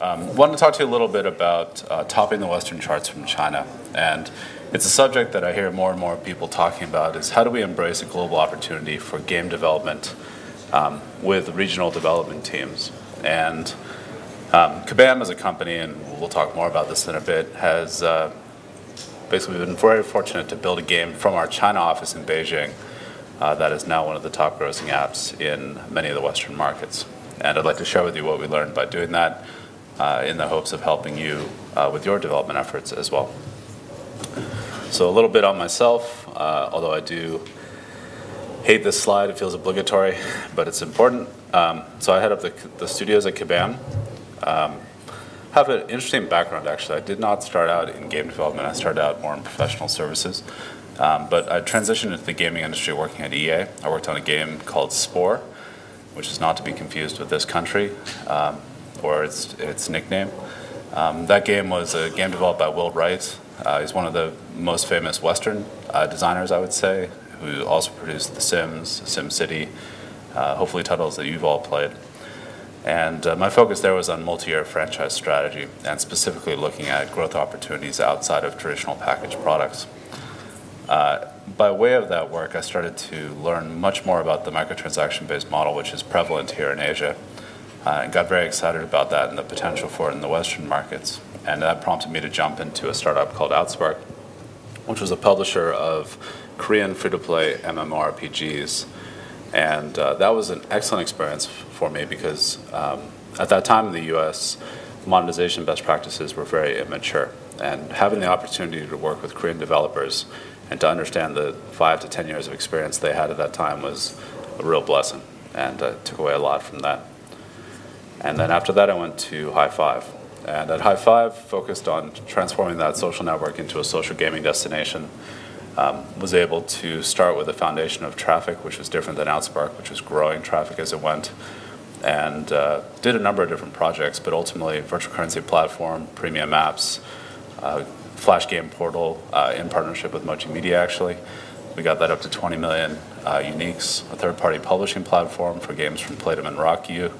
Wanted to talk to you a little bit about topping the Western charts from China. And it's a subject that I hear more and more people talking about, is how do we embrace a global opportunity for game development with regional development teams? And Kabam as a company, and we'll talk more about this in a bit, has basically been very fortunate to build a game from our China office in Beijing that is now one of the top grossing apps in many of the Western markets. And I'd like to share with you what we learned by doing that, in the hopes of helping you with your development efforts as well. So a little bit on myself, although I do hate this slide, it feels obligatory, but it's important. So I head up the studios at Kabam. Have an interesting background, actually. I did not start out in game development. I started out more in professional services. But I transitioned into the gaming industry working at EA. I worked on a game called Spore, which is not to be confused with this country. Or its nickname. That game was a game developed by Will Wright. He's one of the most famous Western designers, I would say, who also produced The Sims, SimCity, hopefully titles that you've all played. And my focus there was on multi-year franchise strategy and specifically looking at growth opportunities outside of traditional packaged products. By way of that work, I started to learn much more about the microtransaction-based model, which is prevalent here in Asia. And got very excited about that and the potential for it in the Western markets. And that prompted me to jump into a startup called Outspark, which was a publisher of Korean free-to-play MMORPGs. And that was an excellent experience for me because at that time in the US, monetization best practices were very immature. And having the opportunity to work with Korean developers and to understand the 5 to 10 years of experience they had at that time was a real blessing. And I took away a lot from that. And then after that, I went to Hi5. And at Hi5, focused on transforming that social network into a social gaming destination. Was able to start with a foundation of traffic, which was different than Outspark, which was growing traffic as it went. And did a number of different projects, but ultimately virtual currency platform, premium apps, flash game portal in partnership with Mochi Media, actually. We got that up to 20 million uniques, a third-party publishing platform for games from Playdom and Rock You,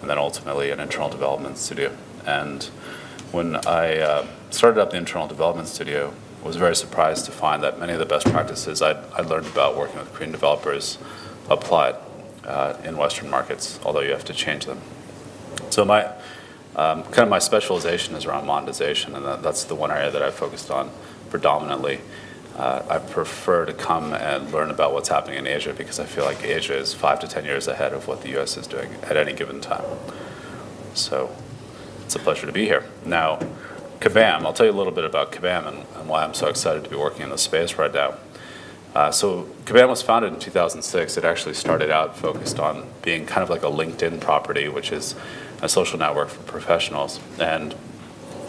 and then ultimately an internal development studio. And when I started up the internal development studio, I was very surprised to find that many of the best practices I learned about working with Korean developers applied in Western markets, although you have to change them. So my kind of my specialization is around monetization, and that's the one area that I focused on predominantly. I prefer to come and learn about what's happening in Asia because I feel like Asia is 5 to 10 years ahead of what the US is doing at any given time. So it's a pleasure to be here. Now, Kabam, I'll tell you a little bit about Kabam and why I'm so excited to be working in this space right now. So Kabam was founded in 2006. It actually started out focused on being kind of like a LinkedIn property, which is a social network for professionals. And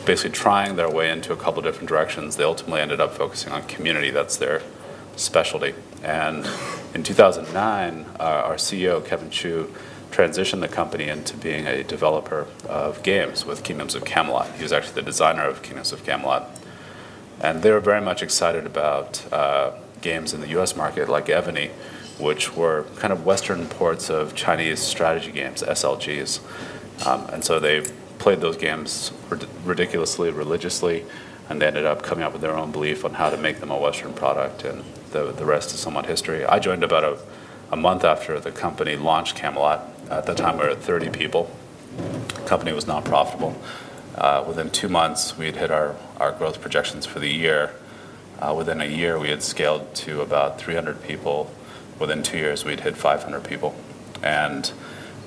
basically trying their way into a couple different directions, they ultimately ended up focusing on community. That's their specialty. And in 2009, our CEO, Kevin Chu, transitioned the company into being a developer of games with Kingdoms of Camelot. He was actually the designer of Kingdoms of Camelot. And they were very much excited about games in the US market like Evony, which were kind of Western ports of Chinese strategy games, SLGs. And so they played those games ridiculously, religiously, and they ended up coming up with their own belief on how to make them a Western product, and the rest is somewhat history. I joined about a month after the company launched Camelot. At the time, we were at 30 people. The company was not profitable. Within 2 months, we had hit our growth projections for the year. Within a year, we had scaled to about 300 people. Within 2 years, we'd hit 500 people. And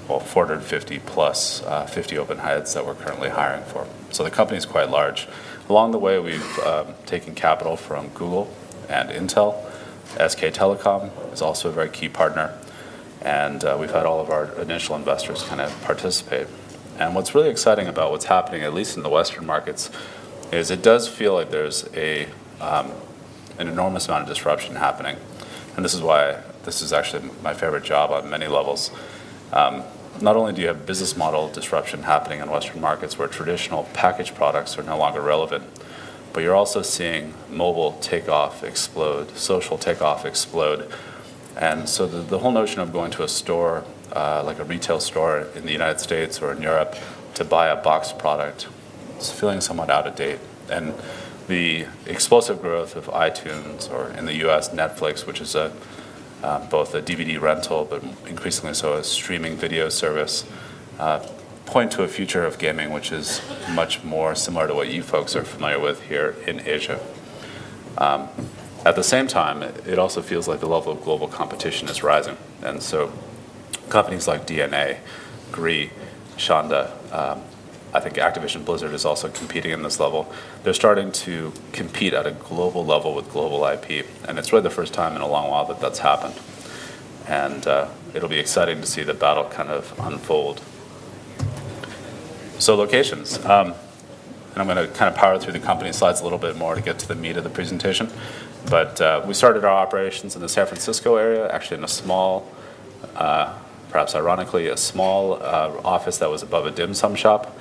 well, 450 plus 50 open heads that we're currently hiring for. So the company is quite large. Along the way, we've taken capital from Google and Intel. SK Telecom is also a very key partner. And we've had all of our initial investors kind of participate. And what's really exciting about what's happening, at least in the Western markets, is it does feel like there's an enormous amount of disruption happening. And this is why this is actually my favorite job on many levels. Not only do you have business model disruption happening in Western markets where traditional packaged products are no longer relevant, but you're also seeing mobile take off, explode, social take off, explode. And so the whole notion of going to a store, like a retail store in the United States or in Europe, to buy a boxed product. It's feeling somewhat out of date. And the explosive growth of iTunes, or in the US, Netflix, which is a, both a DVD rental, but increasingly so a streaming video service, point to a future of gaming which is much more similar to what you folks are familiar with here in Asia. At the same time, it also feels like the level of global competition is rising. And so companies like DeNA, Gree, Shanda, I think Activision Blizzard is also competing in this level. They're starting to compete at a global level with global IP, and it's really the first time in a long while that that's happened. And it'll be exciting to see the battle kind of unfold. So locations, and I'm going to kind of power through the company slides a little bit more to get to the meat of the presentation. But we started our operations in the San Francisco area, actually in a small, perhaps ironically, a small office that was above a dim sum shop,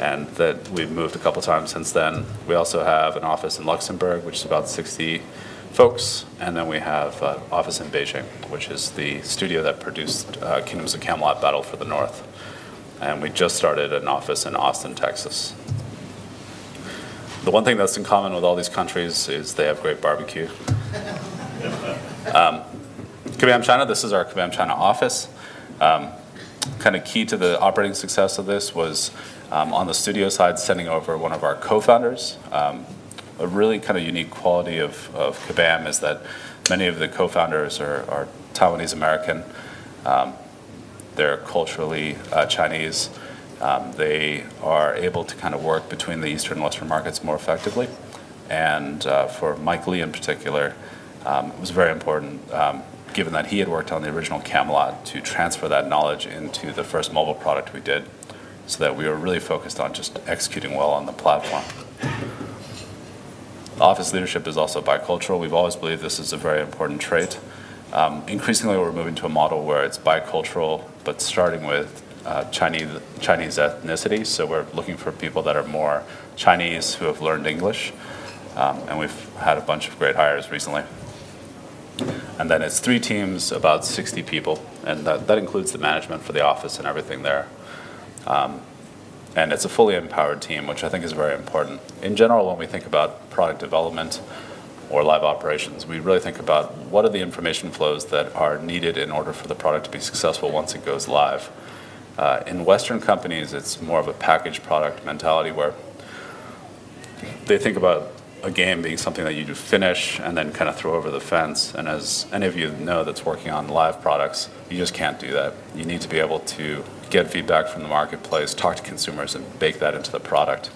and that we've moved a couple times since then. We also have an office in Luxembourg, which is about 60 folks, and then we have an office in Beijing, which is the studio that produced Kingdoms of Camelot: Battle for the North. And we just started an office in Austin, Texas. The one thing that's in common with all these countries is they have great barbecue. Kabam China, this is our Kabam China office. Kind of key to the operating success of this was on the studio side, sending over one of our co-founders. A really kind of unique quality of Kabam is that many of the co-founders are Taiwanese American. They're culturally Chinese. They are able to kind of work between the Eastern and Western markets more effectively. And for Mike Lee in particular, it was very important, given that he had worked on the original Camelot, to transfer that knowledge into the first mobile product we did, so that we were really focused on just executing well on the platform. Office leadership is also bicultural. We've always believed this is a very important trait. Increasingly, we're moving to a model where it's bicultural, but starting with Chinese ethnicity. So we're looking for people that are more Chinese who have learned English. And we've had a bunch of great hires recently. And then it's 3 teams, about 60 people, and that includes the management for the office and everything there. And it's a fully empowered team, which I think is very important. In general, when we think about product development or live operations, we really think about what are the information flows that are needed in order for the product to be successful once it goes live. In Western companies, it's more of a packaged product mentality where they think about a game being something that you do finish and then kind of throw over the fence. And as any of you know that's working on live products, you just can't do that. You need to be able to get feedback from the marketplace, talk to consumers, and bake that into the product.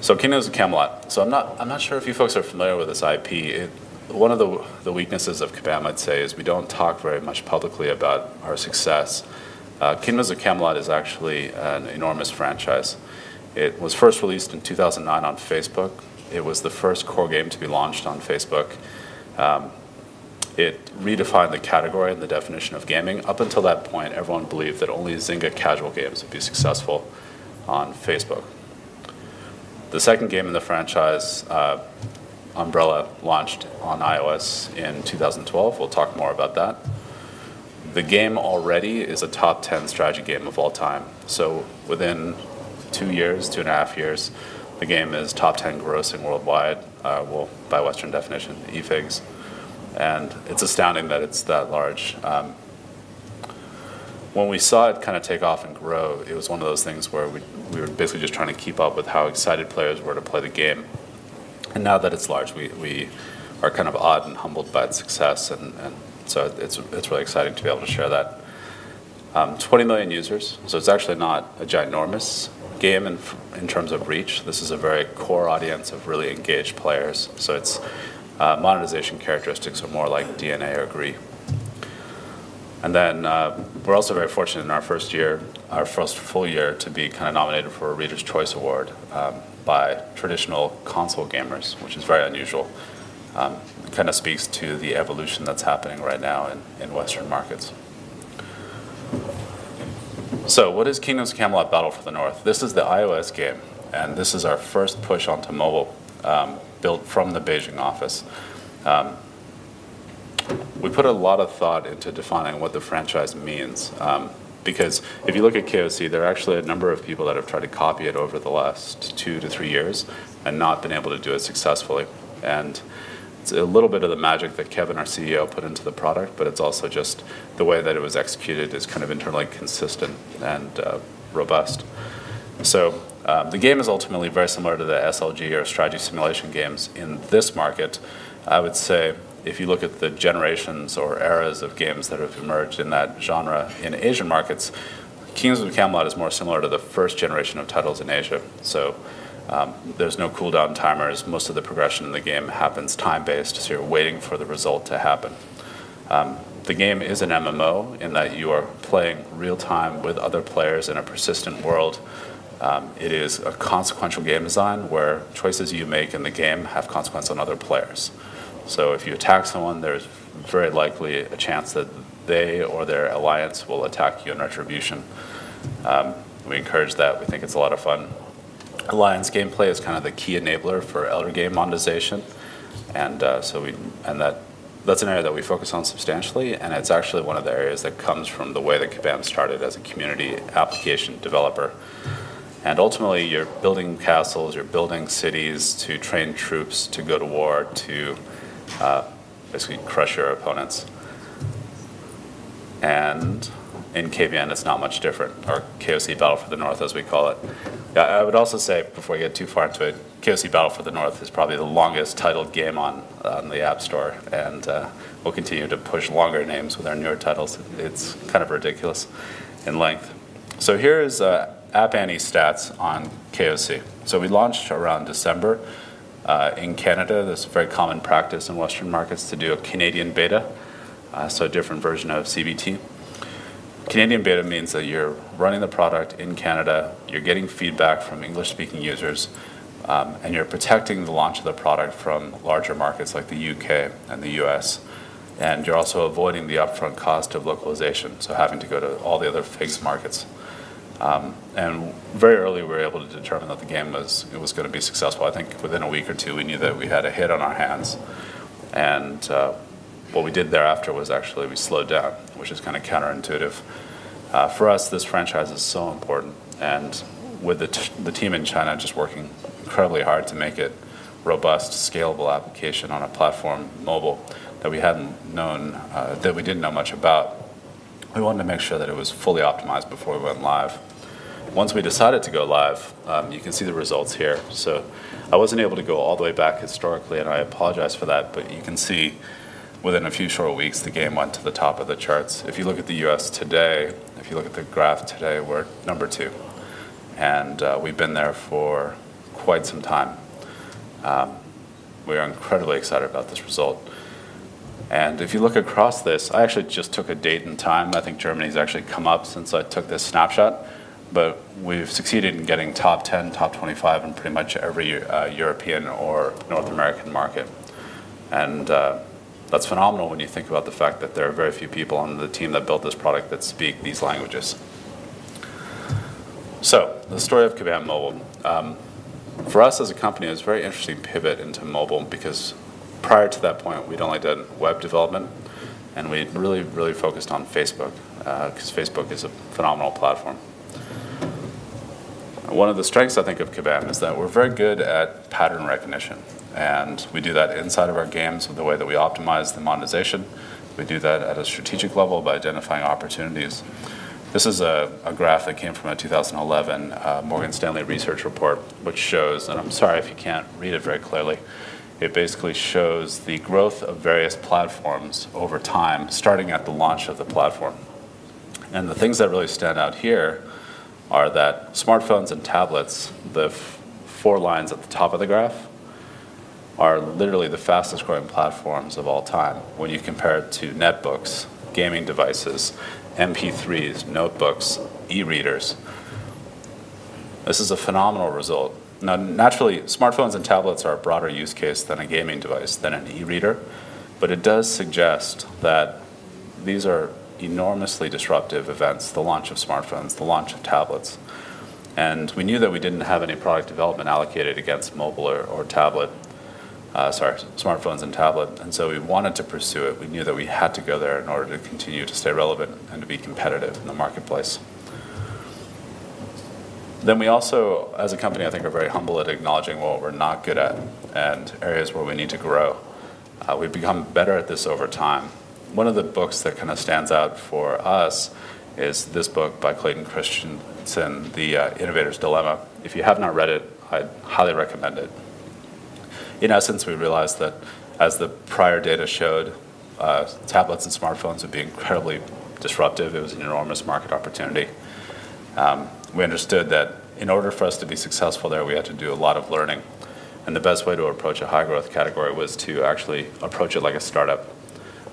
So Kingdoms of Camelot. So I'm not sure if you folks are familiar with this IP. One of the weaknesses of Kabam, I'd say, is we don't talk very much publicly about our success. Kingdoms of Camelot is actually an enormous franchise. It was first released in 2009 on Facebook. It was the first core game to be launched on Facebook. It redefined the category and the definition of gaming. Up until that point, everyone believed that only Zynga casual games would be successful on Facebook. The second game in the franchise, Umbrella, launched on iOS in 2012. We'll talk more about that. The game already is a top 10 strategy game of all time. So within 2.5 years, the game is top 10 grossing worldwide, well, by Western definition, eFigs. And it's astounding that it's that large. When we saw it kind of take off and grow, it was one of those things where we were basically just trying to keep up with how excited players were to play the game. And now that it's large, we are kind of awed and humbled by its success, and so it's really exciting to be able to share that. 20 million users, so it's actually not a ginormous game in terms of reach. This is a very core audience of really engaged players, so its monetization characteristics are more like DeNA or Gree. And then we're also very fortunate in our first full year, to be kind of nominated for a Reader's Choice Award by traditional console gamers, which is very unusual. It kind of speaks to the evolution that's happening right now in Western markets. So what is Kingdoms of Camelot: Battle for the North? This is the iOS game, and this is our first push onto mobile, built from the Beijing office. We put a lot of thought into defining what the franchise means, Because if you look at KOC, there are actually a number of people that have tried to copy it over the last 2 to 3 years and not been able to do it successfully. And it's a little bit of the magic that Kevin, our CEO, put into the product, but it's also just the way that it was executed is kind of internally consistent and robust. So the game is ultimately very similar to the SLG or strategy simulation games in this market. I would say if you look at the generations or eras of games that have emerged in that genre in Asian markets, Kingdoms of Camelot is more similar to the first generation of titles in Asia. So there's no cooldown timers. Most of the progression in the game happens time-based, so you're waiting for the result to happen. The game is an MMO in that you are playing real-time with other players in a persistent world. It is a consequential game design where choices you make in the game have consequence on other players. So if you attack someone, there's very likely a chance that they or their alliance will attack you in retribution. We encourage that. We think it's a lot of fun. Alliance gameplay is kind of the key enabler for elder game monetization, and that's an area that we focus on substantially, and it's actually one of the areas that comes from the way that Kabam started as a community application developer. And ultimately, you're building castles, you're building cities to train troops to go to war, to basically crush your opponents. And in KVN, it's not much different, or KOC Battle for the North, as we call it. I would also say, before I get too far into it, KOC Battle for the North is probably the longest titled game on the App Store, and we'll continue to push longer names with our newer titles. It's kind of ridiculous in length. So here is App Annie stats on KOC. So we launched around December. In Canada, there's a very common practice in Western markets to do a Canadian beta, so a different version of CBT. Canadian beta means that you're running the product in Canada, you're getting feedback from English-speaking users, and you're protecting the launch of the product from larger markets like the UK and the US. And you're also avoiding the upfront cost of localization, so having to go to all the other FIGS markets. And very early we were able to determine that the game was going to be successful. I think within a week or two we knew that we had a hit on our hands. And what we did thereafter was actually we slowed down, which is kind of counterintuitive. For us, this franchise is so important. And with the team in China just working incredibly hard to make it robust, scalable application on a platform, mobile, that we hadn't known, that we didn't know much about, we wanted to make sure that it was fully optimized before we went live. Once we decided to go live, you can see the results here. So I wasn't able to go all the way back historically, and I apologize for that, but you can see within a few short weeks, the game went to the top of the charts. If you look at the US today, if you look at the graph today, we're #2. And we've been there for quite some time. We are incredibly excited about this result. And if you look across this, I actually just took a date and time. I think Germany's actually come up since I took this snapshot. But we've succeeded in getting top 10, top 25 in pretty much every European or North American market. And that's phenomenal when you think about the fact that there are very few people on the team that built this product that speak these languages. So the story of Kabam Mobile. For us as a company, it was a very interesting pivot into mobile because prior to that point, we'd only done web development, and we really, really focused on Facebook, because Facebook is a phenomenal platform. One of the strengths, I think, of Kabam is that we're very good at pattern recognition, and we do that inside of our games with the way that we optimize the monetization. We do that at a strategic level by identifying opportunities. This is a graph that came from a 2011 Morgan Stanley research report, which shows, and I'm sorry if you can't read it very clearly, it basically shows the growth of various platforms over time, starting at the launch of the platform. And the things that really stand out here are that smartphones and tablets, the four lines at the top of the graph, are literally the fastest growing platforms of all time when you compare it to netbooks, gaming devices, MP3s, notebooks, e-readers. This is a phenomenal result. Now, naturally, smartphones and tablets are a broader use case than a gaming device, than an e-reader, but it does suggest that these are enormously disruptive events, the launch of smartphones, the launch of tablets. And we knew that we didn't have any product development allocated against mobile or tablet. smartphones and tablet. And so we wanted to pursue it. We knew that we had to go there in order to continue to stay relevant and to be competitive in the marketplace. Then we also, as a company, I think are very humble at acknowledging what we're not good at and areas where we need to grow. We've become better at this over time. One of the books that kind of stands out for us is this book by Clayton Christensen, The Innovator's Dilemma. If you have not read it, I'd highly recommend it. In essence, we realized that as the prior data showed, tablets and smartphones would be incredibly disruptive. It was an enormous market opportunity. We understood that in order for us to be successful there, we had to do a lot of learning. And the best way to approach a high-growth category was to actually approach it like a startup.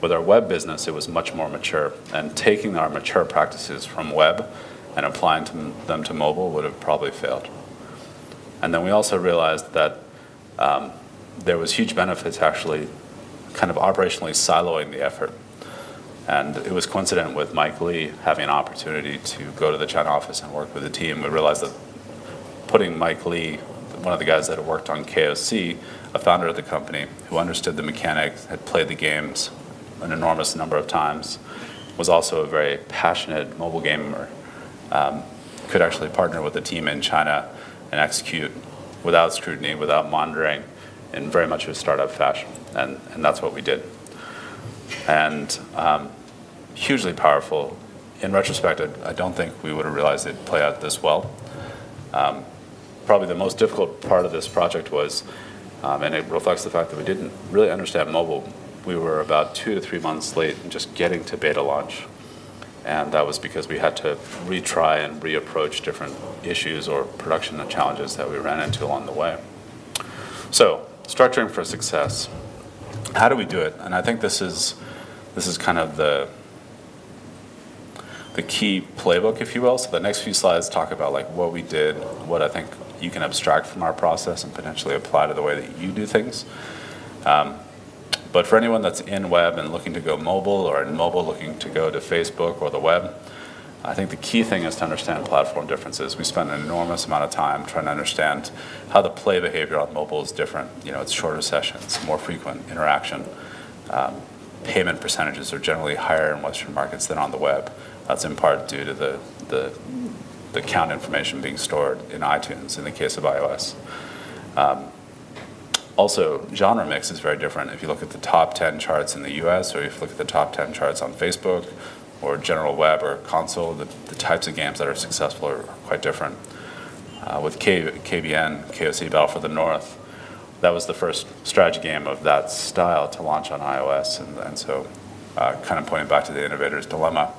With our web business, it was much more mature. And taking our mature practices from web and applying them to mobile would have probably failed. And then we also realized that there was huge benefits actually kind of operationally siloing the effort. And it was coincident with Mike Lee having an opportunity to go to the China office and work with the team. We realized that putting Mike Lee, one of the guys that had worked on KOC, a founder of the company, who understood the mechanics, had played the games an enormous number of times, was also a very passionate mobile gamer, could actually partner with a team in China and execute without scrutiny, without monitoring, in very much a startup fashion. And that's what we did. And hugely powerful. In retrospect, I don't think we would have realized it'd play out this well. Probably the most difficult part of this project was, and it reflects the fact that we didn't really understand mobile. We were about 2 to 3 months late in just getting to beta launch. And that was because we had to retry and reapproach different issues or production challenges that we ran into along the way. So, structuring for success. How do we do it? And I think this is kind of the key playbook, if you will. So the next few slides talk about like what we did, what I think you can abstract from our process and potentially apply to the way that you do things. But for anyone that's in web and looking to go mobile, or in mobile looking to go to Facebook or the web, I think the key thing is to understand platform differences. We spend an enormous amount of time trying to understand how the play behavior on mobile is different. You know, it's shorter sessions, more frequent interaction. Payment percentages are generally higher in Western markets than on the web. That's in part due to the account information being stored in iTunes in the case of iOS. Also, genre mix is very different. If you look at the top 10 charts in the US, or if you look at the top 10 charts on Facebook, or general web or console, the types of games that are successful are quite different. With KBN, KOC Battle for the North, that was the first strategy game of that style to launch on iOS, and so kind of pointing back to the Innovator's Dilemma.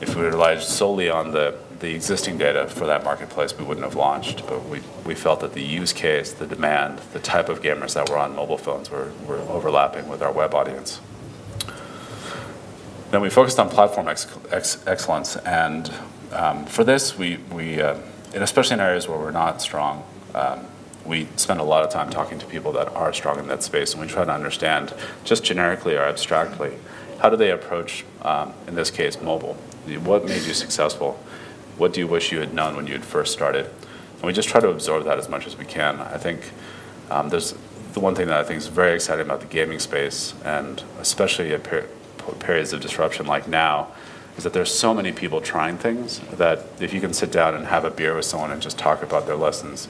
If we relied solely on the existing data for that marketplace, we wouldn't have launched, but we felt that the use case, the demand, the type of gamers that were on mobile phones were overlapping with our web audience. Then we focused on platform excellence, and for this, we and especially in areas where we're not strong, we spend a lot of time talking to people that are strong in that space, and we try to understand, just generically or abstractly, how do they approach, in this case, mobile? What made you successful? What do you wish you had known when you had first started? And we just try to absorb that as much as we can. I think there's the one thing that I think is very exciting about the gaming space, and especially at periods of disruption like now, is that there's so many people trying things that if you can sit down and have a beer with someone and just talk about their lessons,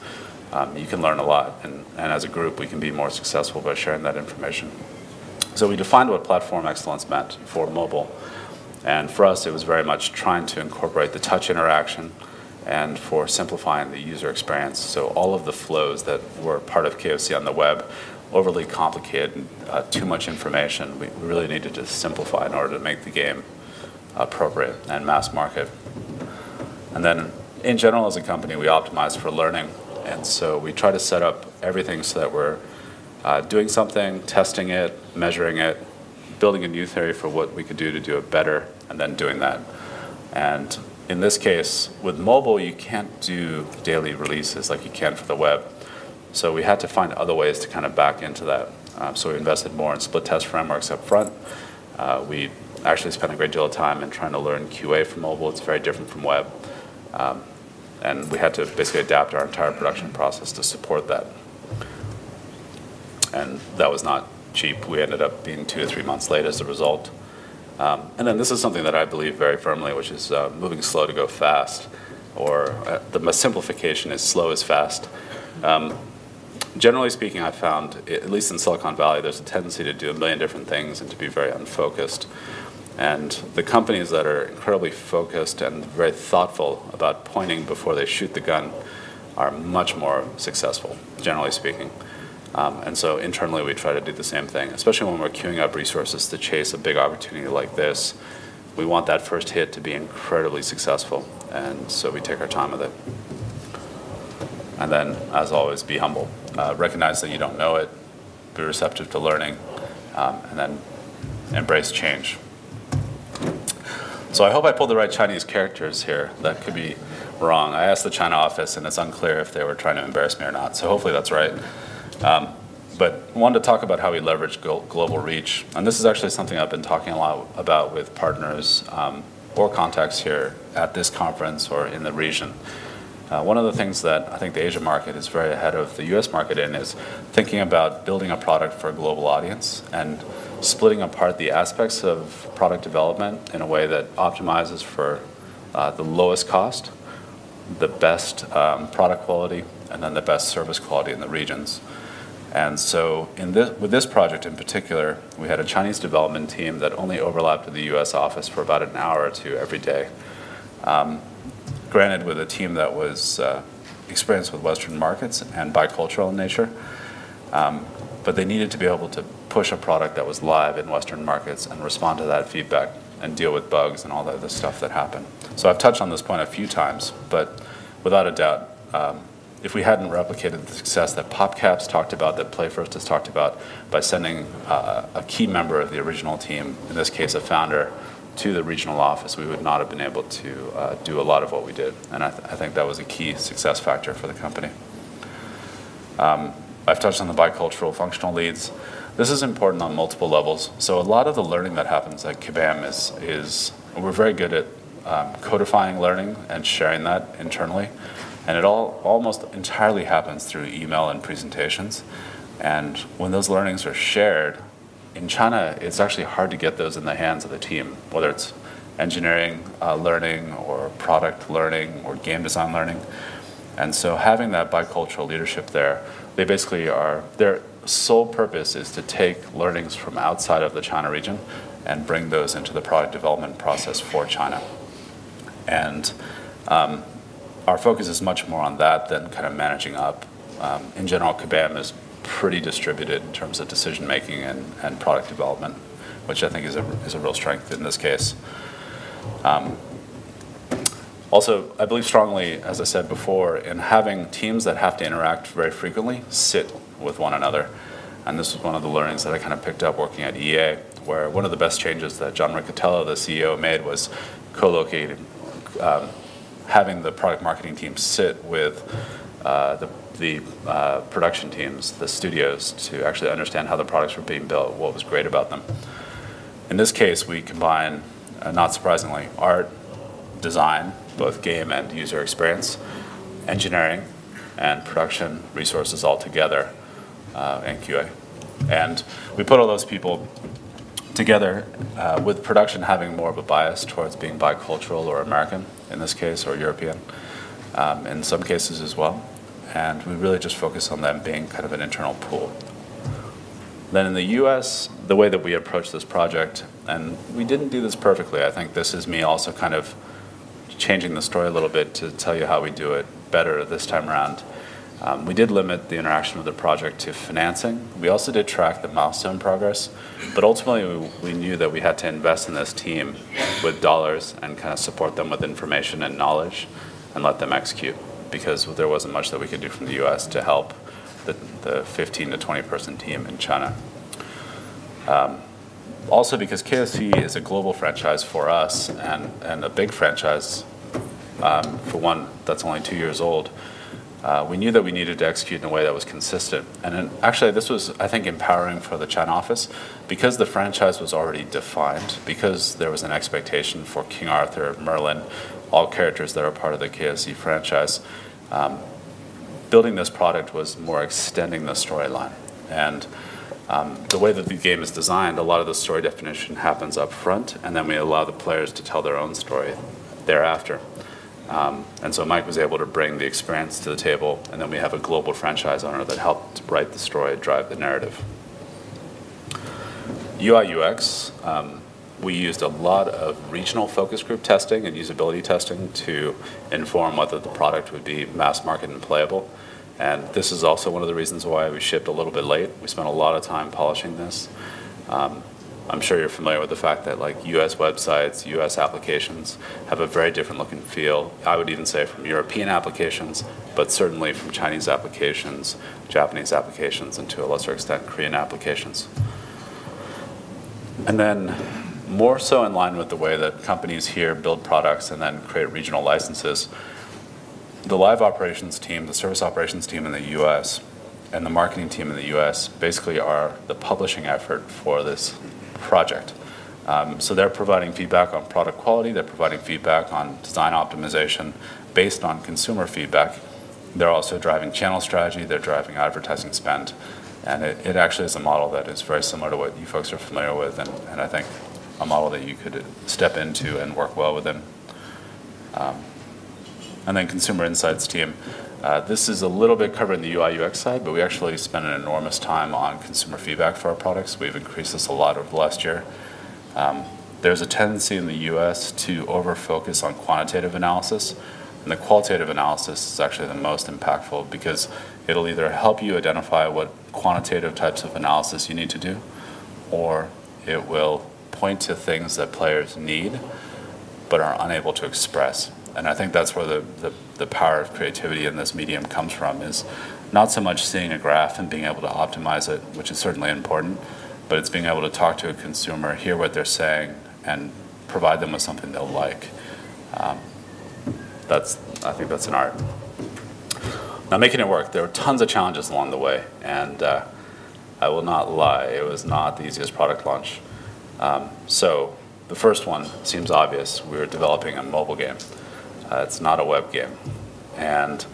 you can learn a lot, and as a group we can be more successful by sharing that information. So we defined what platform excellence meant for mobile, and for us it was very much trying to incorporate the touch interaction and for simplifying the user experience. So all of the flows that were part of KOC on the web, overly complicated, too much information. We really needed to simplify in order to make the game appropriate and mass market. And then in general as a company, we optimize for learning. And so we try to set up everything so that we're doing something, testing it, measuring it, building a new theory for what we could do to do it better, and then doing that. And in this case, with mobile, you can't do daily releases like you can for the web. So we had to find other ways to kind of back into that. So we invested more in split test frameworks up front. We actually spent a great deal of time in trying to learn QA for mobile. It's very different from web. And we had to basically adapt our entire production process to support that. And that was not cheap. We ended up being 2 to 3 months late as a result. And then this is something that I believe very firmly, which is moving slow to go fast, or the simplification is slow is fast. Generally speaking, I found, at least in Silicon Valley, there's a tendency to do a million different things and to be very unfocused. And the companies that are incredibly focused and very thoughtful about pointing before they shoot the gun are much more successful, generally speaking. And so internally, we try to do the same thing, especially when we're queuing up resources to chase a big opportunity like this. We want that first hit to be incredibly successful, and so we take our time with it. And then, as always, be humble. Recognize that you don't know it, be receptive to learning, and then embrace change. So I hope I pulled the right Chinese characters here. That could be wrong. I asked the China office, and it's unclear if they were trying to embarrass me or not, so hopefully that's right. But I wanted to talk about how we leverage global reach. And this is actually something I've been talking a lot about with partners or contacts here at this conference or in the region. One of the things that I think the Asia market is very ahead of the US market in is thinking about building a product for a global audience and splitting apart the aspects of product development in a way that optimizes for the lowest cost, the best product quality, and then the best service quality in the regions. And so with this project in particular, we had a Chinese development team that only overlapped with the US office for about an hour or two every day. Granted, with a team that was experienced with Western markets and bicultural in nature, but they needed to be able to push a product that was live in Western markets and respond to that feedback and deal with bugs and all the other stuff that happened. So I've touched on this point a few times, but without a doubt, if we hadn't replicated the success that PopCap's talked about, that PlayFirst has talked about, by sending a key member of the original team, in this case a founder, to the regional office, we would not have been able to do a lot of what we did. And I think that was a key success factor for the company. I've touched on the bicultural functional leads. This is important on multiple levels. So a lot of the learning that happens at Kabam is we're very good at codifying learning and sharing that internally. And it all almost entirely happens through email and presentations. And when those learnings are shared, in China, it's actually hard to get those in the hands of the team, whether it's engineering learning or product learning or game design learning. And so having that bicultural leadership there, they basically are, their sole purpose is to take learnings from outside of the China region and bring those into the product development process for China. And our focus is much more on that than kind of managing up. In general, Kabam is pretty distributed in terms of decision making and product development, which I think is a real strength in this case. Also, I believe strongly, as I said before, in having teams that have to interact very frequently sit with one another. And this was one of the learnings that I kind of picked up working at EA, where one of the best changes that John Riccitello, the CEO, made was co-locating, having the product marketing team sit with the production teams, the studios, to actually understand how the products were being built, what was great about them. In this case, we combine, not surprisingly, art, design, both game and user experience, engineering, and production resources all together, and QA. And we put all those people together, with production having more of a bias towards being bicultural or American, in this case, or European, in some cases as well. And we really just focus on them being kind of an internal pool. Then in the US, the way that we approach this project, and we didn't do this perfectly, I think this is me also kind of changing the story a little bit to tell you how we do it better this time around. We did limit the interaction with the project to financing. We also did track the milestone progress, but ultimately we knew that we had to invest in this team with dollars and kind of support them with information and knowledge and let them execute, because there wasn't much that we could do from the US to help the 15 to 20 person team in China. Also because KSC is a global franchise for us and a big franchise, for one that's only 2 years old, we knew that we needed to execute in a way that was consistent. And actually this was, I think, empowering for the China office because the franchise was already defined, because there was an expectation for King Arthur, Merlin, all characters that are part of the KSC franchise. Building this product was more extending the storyline. And the way that the game is designed, a lot of the story definition happens up front, and then we allow the players to tell their own story thereafter. And so Mike was able to bring the experience to the table, and then we have a global franchise owner that helped write the story, drive the narrative. UI UX, we used a lot of regional focus group testing and usability testing to inform whether the product would be mass market and playable. And this is also one of the reasons why we shipped a little bit late. We spent a lot of time polishing this. I'm sure you're familiar with the fact that like US websites, US applications have a very different look and feel, I would even say from European applications, but certainly from Chinese applications, Japanese applications, and to a lesser extent, Korean applications. And then more so in line with the way that companies here build products and then create regional licenses, the live operations team, the service operations team in the US, and the marketing team in the US basically are the publishing effort for this project. So they're providing feedback on product quality, they're providing feedback on design optimization based on consumer feedback. They're also driving channel strategy, they're driving advertising spend, and it actually is a model that is very similar to what you folks are familiar with, and I think a model that you could step into and work well within. And then consumer insights team. This is a little bit covered in the UI UX side, but we actually spent an enormous time on consumer feedback for our products. We've increased this a lot over the last year. There's a tendency in the US to over-focus on quantitative analysis, and the qualitative analysis is actually the most impactful because it'll either help you identify what quantitative types of analysis you need to do, or it will point to things that players need but are unable to express. And I think that's where the power of creativity in this medium comes from, is not so much seeing a graph and being able to optimize it, which is certainly important, but it's being able to talk to a consumer, hear what they're saying, and provide them with something they'll like. I think that's an art. Now, making it work, there were tons of challenges along the way, and I will not lie, it was not the easiest product launch. So the first one seems obvious. We were developing a mobile game. It's not a web game. And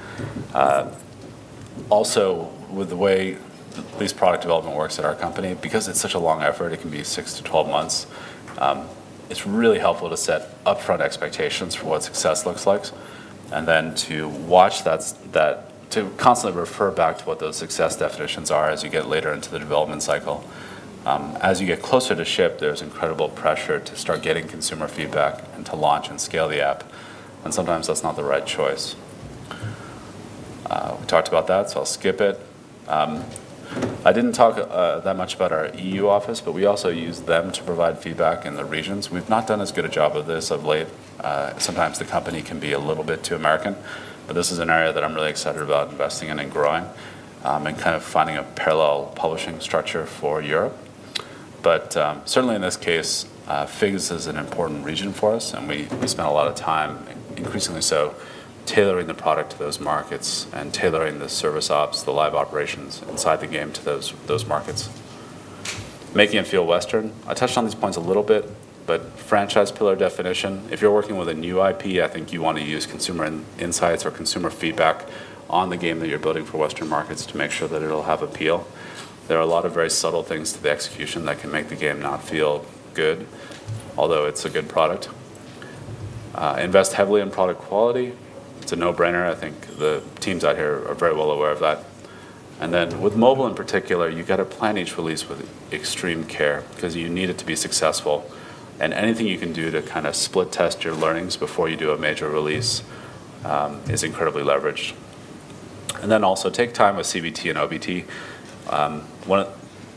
also with the way at least product development works at our company, because it's such a long effort, it can be 6 to 12 months, it's really helpful to set upfront expectations for what success looks like, and then to watch that to constantly refer back to what those success definitions are as you get later into the development cycle. As you get closer to ship, there's incredible pressure to start getting consumer feedback and to launch and scale the app. And sometimes that's not the right choice. We talked about that, so I'll skip it. I didn't talk that much about our EU office, but we also use them to provide feedback in the regions. We've not done as good a job of this of late. Sometimes the company can be a little bit too American, but this is an area that I'm really excited about investing in and growing, and kind of finding a parallel publishing structure for Europe. But certainly in this case, FIGS is an important region for us, and we spent a lot of time, increasingly so, tailoring the product to those markets and tailoring the service ops, the live operations inside the game to those markets. Making it feel Western. I touched on these points a little bit, but franchise pillar definition. If you're working with a new IP, I think you want to use consumer insights or consumer feedback on the game that you're building for Western markets to make sure that it'll have appeal. There are a lot of very subtle things to the execution that can make the game not feel good, although it's a good product. Invest heavily in product quality. It's a no-brainer. I think the teams out here are very well aware of that. And then with mobile in particular, you've got to plan each release with extreme care because you need it to be successful. And anything you can do to kind of split test your learnings before you do a major release is incredibly leveraged. And then also take time with CBT and OBT.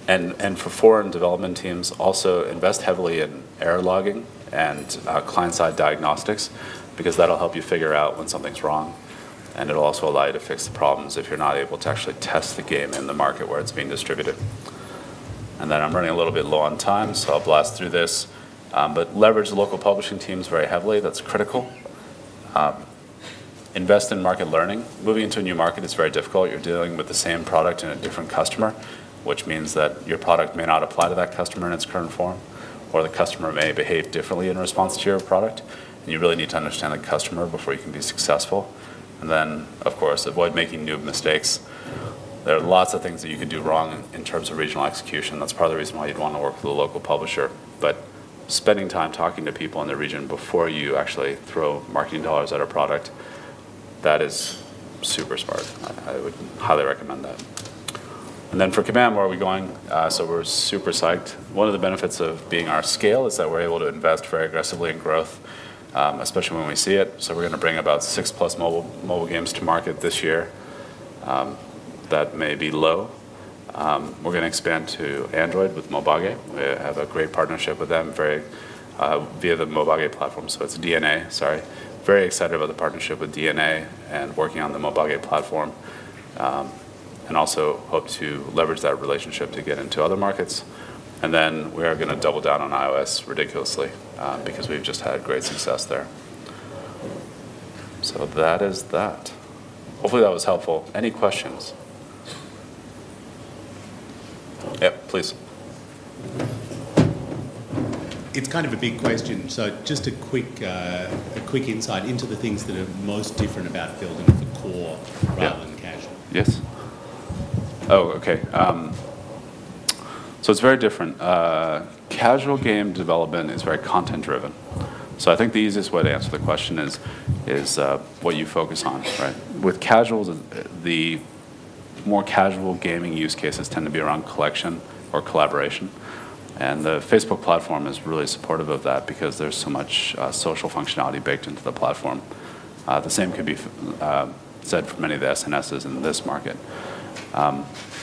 And for foreign development teams, also invest heavily in error logging and client-side diagnostics, because that'll help you figure out when something's wrong, and it'll also allow you to fix the problems if you're not able to actually test the game in the market where it's being distributed. And then I'm running a little bit low on time, so I'll blast through this, but leverage local publishing teams very heavily. That's critical. Invest in market learning. Moving into a new market is very difficult. You're dealing with the same product and a different customer, which means that your product may not apply to that customer in its current form, or the customer may behave differently in response to your product, and you really need to understand the customer before you can be successful. And then, of course, avoid making noob mistakes. There are lots of things that you could do wrong in terms of regional execution. That's part of the reason why you'd want to work with a local publisher. But spending time talking to people in the region before you actually throw marketing dollars at a product, that is super smart. I would highly recommend that. And then for Kabam, where are we going? So we're super psyched. One of the benefits of being our scale is that we're able to invest very aggressively in growth, especially when we see it. So we're going to bring about 6+ mobile games to market this year. That may be low. We're going to expand to Android with Mobage. We have a great partnership with them via the Mobage platform. So it's DeNA, sorry. Very excited about the partnership with DeNA and working on the Mobage platform. And also hope to leverage that relationship to get into other markets. And then we are going to double down on iOS ridiculously because we've just had great success there. So that is that. Hopefully that was helpful. Any questions? Yep, please. It's kind of a big question, so just a quick insight into the things that are most different about building for core rather than casual. Yes. Oh, okay. So it's very different. Casual game development is very content-driven. So I think the easiest way to answer the question is what you focus on, right? With casuals, the more casual gaming use cases tend to be around collection or collaboration. And the Facebook platform is really supportive of that because there's so much social functionality baked into the platform. The same could be said for many of the SNSs in this market.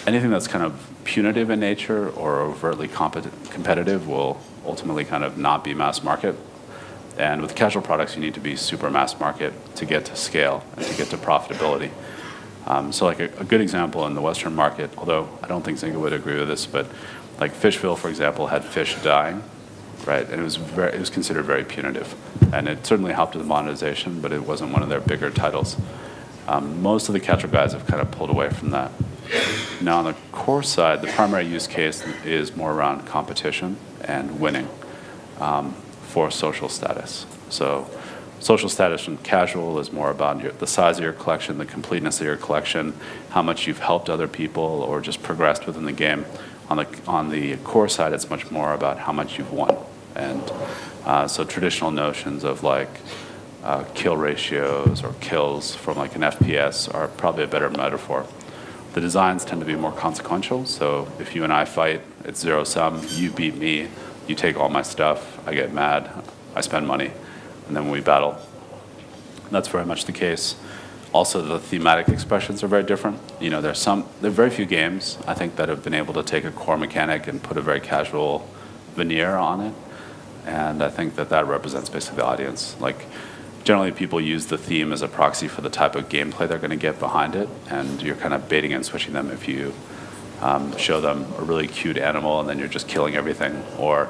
Anything that's kind of punitive in nature or overtly competitive will ultimately kind of not be mass market. And with casual products, you need to be super mass market to get to scale and to get to profitability. So like a good example in the Western market, although I don't think Zynga would agree with this, but like Fishville, for example, had fish dying, right? And it was considered very punitive. And it certainly helped with the monetization, but it wasn't one of their bigger titles. Most of the casual guys have kind of pulled away from that. Now on the core side, the primary use case is more around competition and winning for social status. So social status from casual is more about the size of your collection, the completeness of your collection, how much you've helped other people or just progressed within the game. On the core side, it's much more about how much you've won. And so traditional notions of like kill ratios or kills from like an FPS are probably a better metaphor. The designs tend to be more consequential, so if you and I fight, it's zero sum, you beat me, you take all my stuff, I get mad, I spend money, and then we battle. That's very much the case. Also, the thematic expressions are very different. You know, there are very few games, I think, that have been able to take a core mechanic and put a very casual veneer on it, and I think that represents basically the audience. Like, generally people use the theme as a proxy for the type of gameplay they're going to get behind it, and you're kind of baiting and switching them if you show them a really cute animal and then you're just killing everything. Or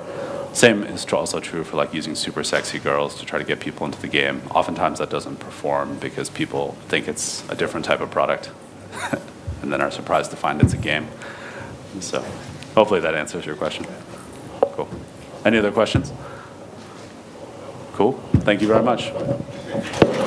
same is also true for like using super sexy girls to try to get people into the game. Oftentimes that doesn't perform because people think it's a different type of product and then are surprised to find it's a game. So hopefully that answers your question. Cool. Any other questions? Cool. Thank you very much.